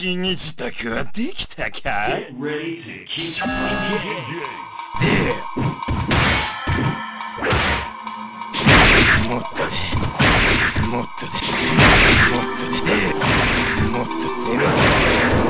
信じたくはできたか？もっとでもっとでもっとでもっとで。